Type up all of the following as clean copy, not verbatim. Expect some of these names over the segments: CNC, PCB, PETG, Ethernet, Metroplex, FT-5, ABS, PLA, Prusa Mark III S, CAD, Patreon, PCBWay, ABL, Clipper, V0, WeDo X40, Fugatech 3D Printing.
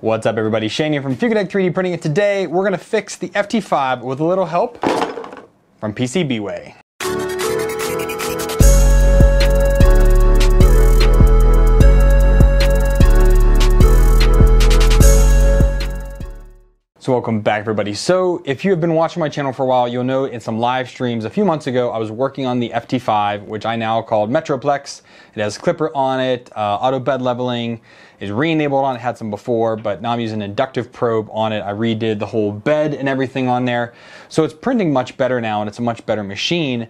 What's up everybody, Shane here from Fugatech 3D Printing, and today we're gonna fix the FT5 with a little help from PCBWay. So welcome back everybody. So if you have been watching my channel for a while, you'll know in some live streams a few months ago, I was working on the FT5, which I now called Metroplex. It has Clipper on it, auto bed leveling, is re-enabled on it, had some before, but now I'm using an inductive probe on it. I redid the whole bed and everything on there. So it's printing much better now and it's a much better machine.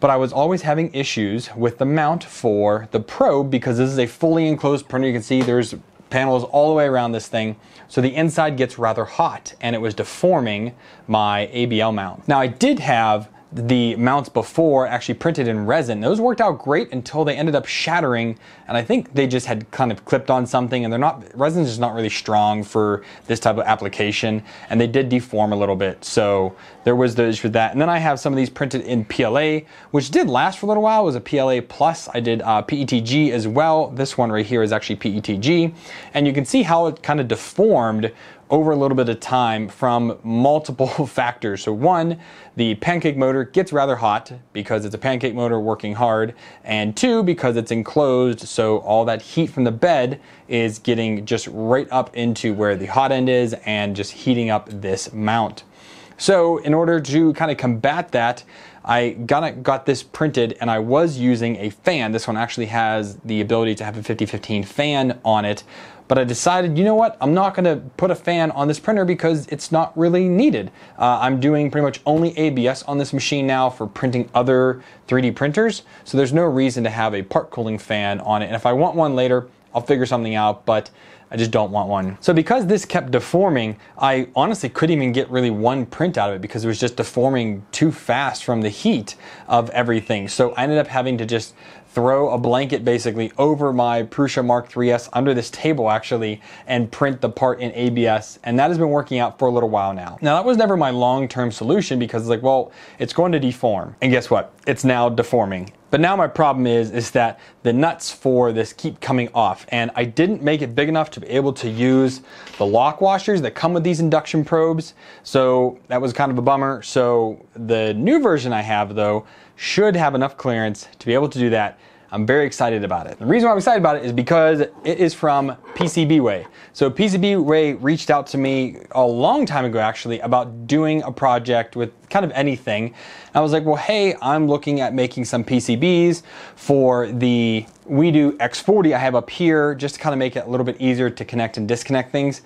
But I was always having issues with the mount for the probe because this is a fully enclosed printer. You can see there's panels all the way around this thing, so the inside gets rather hot and it was deforming my ABL mount. Now I did have the mounts before actually printed in resin. Those worked out great until they ended up shattering, and I think they just had kind of clipped on something, and resin's just not really strong for this type of application, and they did deform a little bit, so there was the issue with that. And then I have some of these printed in PLA, which did last for a little while. It was a PLA plus. I did PETG as well. This one right here is actually PETG, and you can see how it kind of deformed over a little bit of time from multiple factors. So one, the pancake motor gets rather hot because it's a pancake motor working hard, and two, because it's enclosed, so all that heat from the bed is getting just right up into where the hot end is and just heating up this mount. So in order to kind of combat that, I got this printed, and I was using a fan. This one actually has the ability to have a 50/15 fan on it, but I decided, you know what, I'm not gonna put a fan on this printer because it's not really needed. I'm doing pretty much only ABS on this machine now for printing other 3D printers, so there's no reason to have a part cooling fan on it, and if I want one later, I'll figure something out, but I just don't want one. So because this kept deforming, I honestly couldn't even get really one print out of it because it was just deforming too fast from the heat of everything. So I ended up having to just throw a blanket basically over my Prusa Mark III S under this table actually and print the part in ABS, and that has been working out for a little while now. Now that was never my long-term solution because it's like, well, it's going to deform, and guess what? It's now deforming. But now my problem is that the nuts for this keep coming off, and I didn't make it big enough to be able to use the lock washers that come with these induction probes, so that was kind of a bummer. So the new version I have though should have enough clearance to be able to do that. I'm very excited about it. The reason why I'm excited about it is because it is from PCBWay. So PCBWay reached out to me a long time ago actually about doing a project with kind of anything. And I was like, well, hey, I'm looking at making some PCBs for the WeDo X40 I have up here just to kind of make it a little bit easier to connect and disconnect things.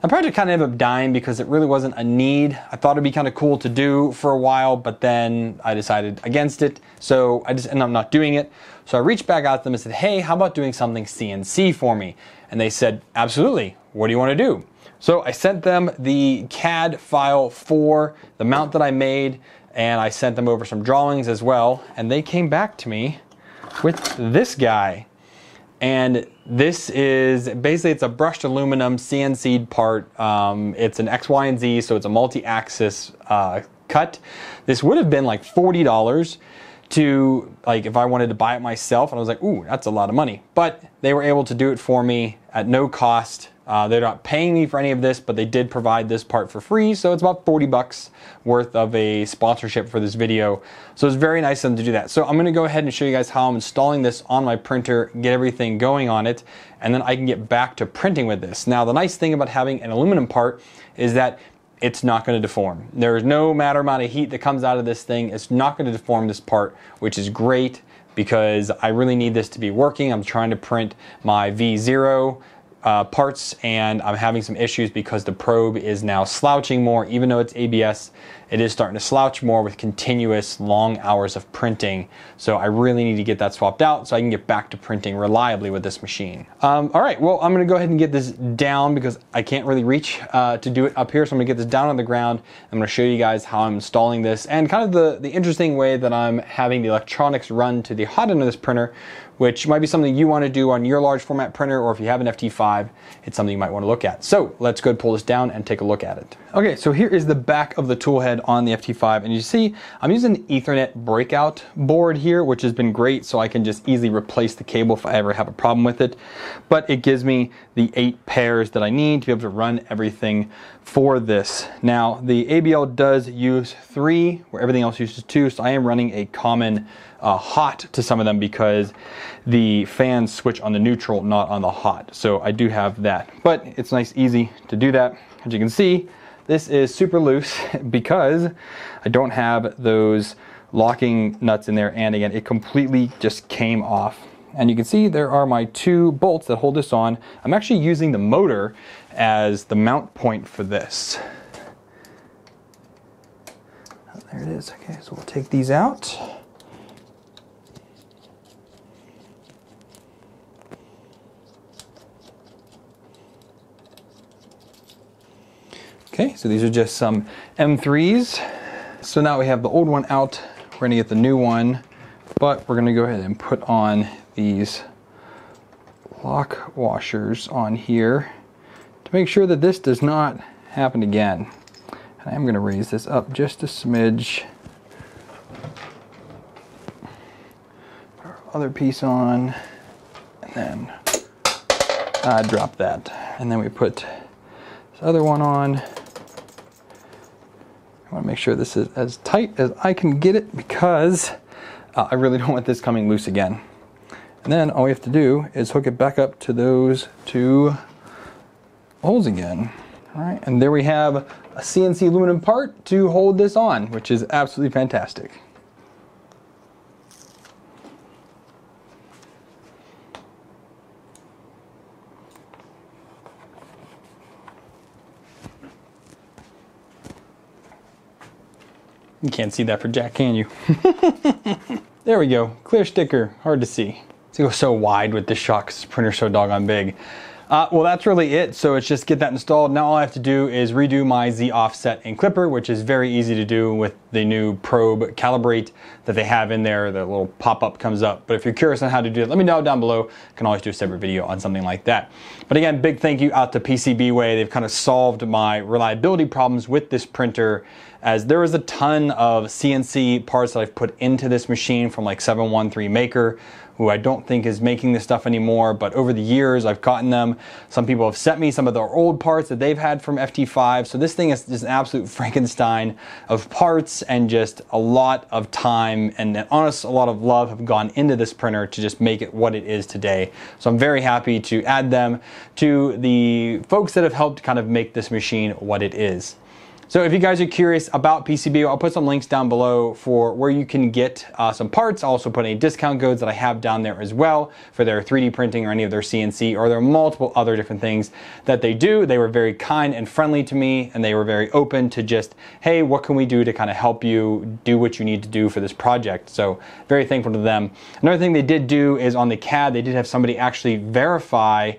The project kind of ended up dying because it really wasn't a need. I thought it'd be kind of cool to do for a while, but then I decided against it, so I just ended up not doing it. So I reached back out to them and said, hey, how about doing something CNC for me? And they said, absolutely, what do you want to do? So I sent them the CAD file for the mount that I made, and I sent them over some drawings as well, and they came back to me with this guy. And this is basically, it's a brushed aluminum CNC'd part. It's an X, Y, and Z, so it's a multi-axis cut. This would have been like $40 to, like, if I wanted to buy it myself, and I was like, ooh, that's a lot of money. But they were able to do it for me at no cost. They're not paying me for any of this, but they did provide this part for free, so it's about 40 bucks worth of a sponsorship for this video. So it's very nice of them to do that. So I'm gonna go ahead and show you guys how I'm installing this on my printer, get everything going on it, and then I can get back to printing with this. Now, the nice thing about having an aluminum part is that it's not gonna deform. There's no matter amount of heat that comes out of this thing. It's not gonna deform this part, which is great because I really need this to be working. I'm trying to print my V0 parts, and I'm having some issues because the probe is now slouching more. Even though it's ABS, it is starting to slouch more with continuous long hours of printing. So I really need to get that swapped out so I can get back to printing reliably with this machine. All right, well, I'm gonna go ahead and get this down because I can't really reach to do it up here. So I'm gonna get this down on the ground. I'm gonna show you guys how I'm installing this and kind of the interesting way that I'm having the electronics run to the hot end of this printer which might be something you want to do on your large format printer, or if you have an FT5, it's something you might want to look at. So let's go and pull this down and take a look at it. Okay, so here is the back of the tool head on the FT5, and you see I'm using an Ethernet breakout board here, which has been great, so I can just easily replace the cable if I ever have a problem with it. But it gives me the 8 pairs that I need to be able to run everything for this. Now, the ABL does use 3, where everything else uses 2, so I am running a common hot to some of them because the fans switch on the neutral, not on the hot. So I do have that, but it's nice, easy to do that. As you can see, this is super loose because I don't have those locking nuts in there. And again, it completely just came off. And you can see there are my 2 bolts that hold this on. I'm actually using the motor as the mount point for this. There it is. Okay, so we'll take these out. Okay, so these are just some M3s. So now we have the old one out. We're gonna get the new one, but we're gonna go ahead and put on these lock washers on here to make sure that this does not happen again. And I'm gonna raise this up just a smidge. Put our other piece on, and then drop that. And then we put this other one on. I want to make sure this is as tight as I can get it, because I really don't want this coming loose again. And then all we have to do is hook it back up to those 2 holes again. All right, and there we have a CNC aluminum part to hold this on, which is absolutely fantastic. You can't see that for Jack, can you? There we go, clear sticker, hard to see. It goes so wide with this shot because this printer's so doggone big. Well, that's really it, so it's just get that installed. Now all I have to do is redo my Z offset in Clipper, which is very easy to do with the new probe calibrate that they have in there. The little pop-up comes up, but if you're curious on how to do it, let me know down below. I can always do a separate video on something like that. But again, big thank you out to PCBWay. They've kind of solved my reliability problems with this printer, as there was a ton of CNC parts that I've put into this machine from like 713 Maker, who I don't think is making this stuff anymore, but over the years I've gotten them. Some people have sent me some of their old parts that they've had from FT5. So this thing is just an absolute Frankenstein of parts, and just a lot of time and honestly a lot of love have gone into this printer to just make it what it is today. So I'm very happy to add them to the folks that have helped kind of make this machine what it is. So if you guys are curious about PCB, I'll put some links down below for where you can get some parts. I'll also put any discount codes that I have down there as well for their 3D printing or any of their CNC, or there are multiple other different things that they do. They were very kind and friendly to me, and they were very open to just, hey, what can we do to kind of help you do what you need to do for this project? So very thankful to them. Another thing they did do is on the CAD, they did have somebody actually verify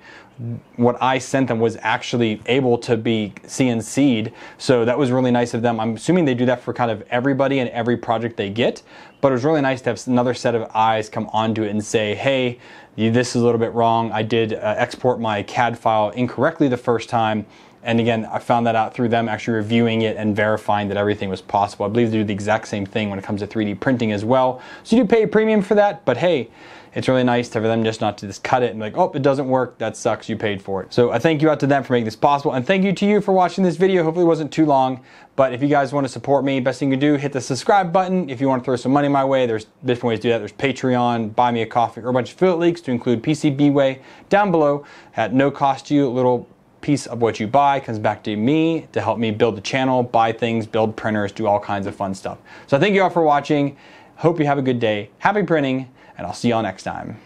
what I sent them was actually able to be CNC'd. So that was really nice of them. I'm assuming they do that for kind of everybody and every project they get, but it was really nice to have another set of eyes come onto it and say, hey, this is a little bit wrong. I did export my CAD file incorrectly the first time. And again, I found that out through them actually reviewing it and verifying that everything was possible. I believe they do the exact same thing when it comes to 3D printing as well. So you do pay a premium for that, but hey, it's really nice for them just not to just cut it and be like, oh, it doesn't work, that sucks, you paid for it. So I thank you out to them for making this possible, and thank you to you for watching this video. Hopefully it wasn't too long, but if you guys want to support me, best thing you can do, hit the subscribe button. If you want to throw some money my way, there's different ways to do that. There's Patreon, Buy Me a Coffee, or a bunch of affiliate links to include PCBWay down below at no cost to you. A little piece of what you buy comes back to me to help me build the channel, buy things, build printers, do all kinds of fun stuff. So thank you all for watching. Hope you have a good day. Happy printing, and I'll see y'all next time.